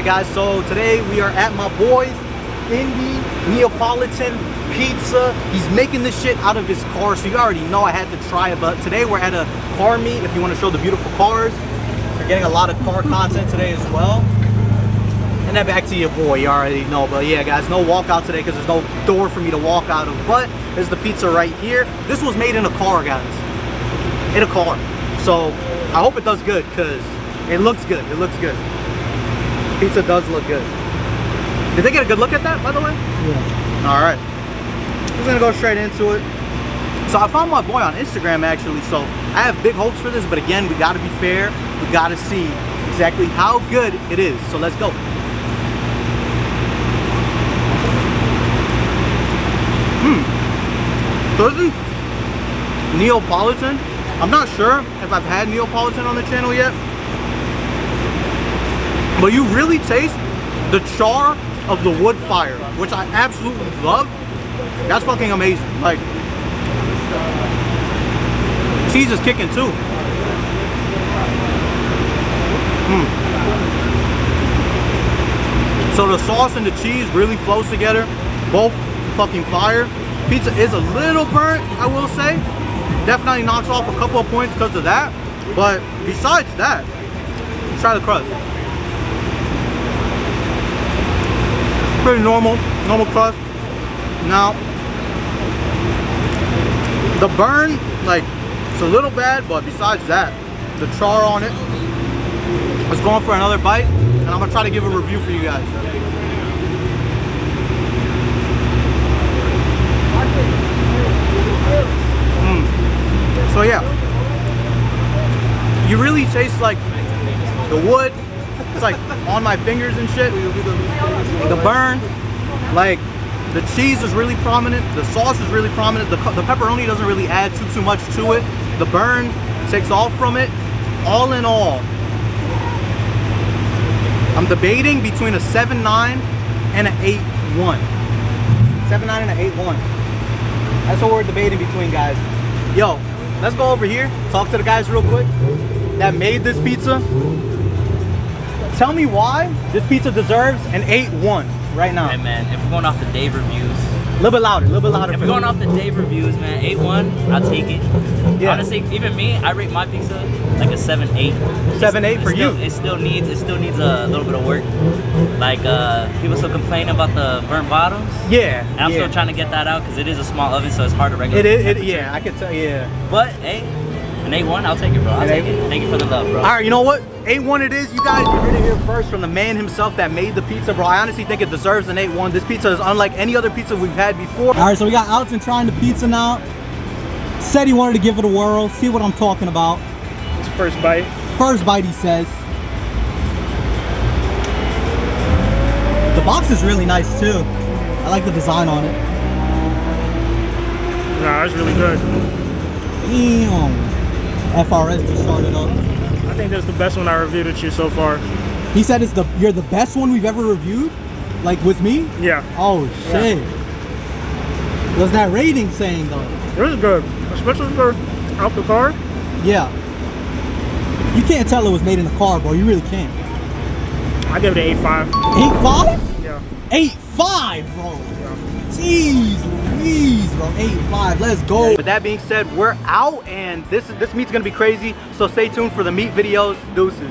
Alright guys, so today we are at my boy's, Indy Neapolitan Pizza. He's making this shit out of his car, so you already know I had to try it. But today we're at a car meet, if you want to show the beautiful cars. We're getting a lot of car content today as well. And then back to your boy, you already know. But yeah guys, no walkout today because there's no door for me to walk out of. But there's the pizza right here. This was made in a car, guys. In a car. So I hope it does good because it looks good. It looks good. Pizza does look good. Did they get a good look at that, by the way? Yeah. All right. We're gonna go straight into it. So I found my boy on Instagram actually, so I have big hopes for this, but again, we gotta be fair. We gotta see exactly how good it is. So let's go. Doesn't Neapolitan? I'm not sure if I've had Neapolitan on the channel yet. But you really taste the char of the wood fire, which I absolutely love. That's fucking amazing. Like, cheese is kicking too. So the sauce and the cheese really flows together. Both fucking fire. Pizza is a little burnt, I will say. Definitely knocks off a couple of points because of that. But besides that, let's try the crust. Pretty normal crust. Now the burn, like, it's a little bad, but besides that, the char on it. Let's go on for another bite and I'm gonna try to give a review for you guys. So yeah, you really taste like the wood. It's like on my fingers and shit. The burn, like the cheese is really prominent. The sauce is really prominent. The pepperoni doesn't really add too much to it. The burn takes off from it. All in all, I'm debating between a 7.9 and an 8.1. 7.9 and an 8.1. That's what we're debating between, guys. Yo, let's go over here. Talk to the guys real quick that made this pizza. Tell me why this pizza deserves an 8.1 right now. Hey man, if we're going off the day reviews. A little bit louder, a little bit louder. If we're going off the day reviews, man, 8.1, I'll take it. Yeah. Honestly, even me, I rate my pizza like a 7.8. 7.8 for you. It still needs a little bit of work. Like, people still complain about the burnt bottoms. Yeah. And I'm still trying to get that out because it is a small oven, so it's hard to regulate. Yeah, I can tell, yeah. But, hey. An 8.1, I'll take it, bro. I'll take it. Thank you for the love, bro. All right, you know what? 8.1 it is. You guys, you heard it here first from the man himself that made the pizza, bro. I honestly think it deserves an 8.1. This pizza is unlike any other pizza we've had before. All right, so we got Alton trying the pizza now. Said he wanted to give it a whirl, see what I'm talking about. It's the first bite. First bite, he says. The box is really nice, too. I like the design on it. Nah, it's really good. Damn. FRS just started up. I think that's the best one I reviewed at you so far. He said it's you're the best one we've ever reviewed? Like with me? Yeah. Oh shit. Yeah. What's that rating saying though? It was good. Especially for out the car. Yeah. You can't tell it was made in the car, bro. You really can't. I give it an 8.5. 8.5? Yeah. 8.5, bro. Yeah. Jeez. Please, bro, 8.5, let's go. With that being said, we're out and this meet's gonna be crazy, so stay tuned for the meet videos. Deuces.